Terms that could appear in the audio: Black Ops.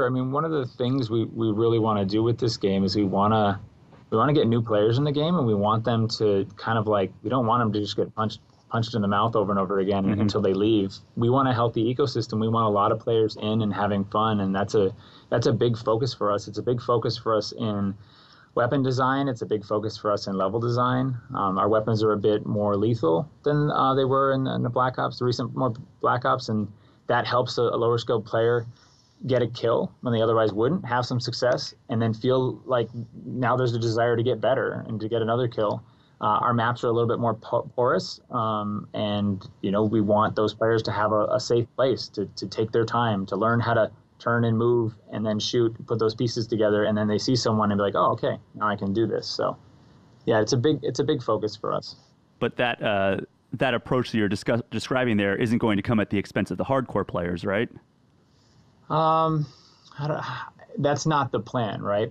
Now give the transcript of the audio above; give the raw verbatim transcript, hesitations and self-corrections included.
I mean, one of the things we, we really want to do with this game is we want to we want to get new players in the game, and we want them to kind of like, we don't want them to just get punched punched in the mouth over and over again mm-hmm. until they leave. We want a healthy ecosystem. We want a lot of players in and having fun, and that's a that's a big focus for us. It's a big focus for us in weapon design. It's a big focus for us in level design. Um, our weapons are a bit more lethal than uh, they were in, in the Black Ops, the recent more Black Ops, and that helps a, a lower skilled player get a kill when they otherwise wouldn't, have some success, and then feel like now there's a desire to get better and to get another kill. Uh, our maps are a little bit more porous, um, and you know we want those players to have a, a safe place to to take their time, to learn how to turn and move and then shoot, put those pieces together, and then they see someone and be like, oh, okay, now I can do this. So yeah, it's a big it's a big focus for us. But that uh, that approach that you're discuss- describing there isn't going to come at the expense of the hardcore players, right? Um, I don't, that's not the plan, right?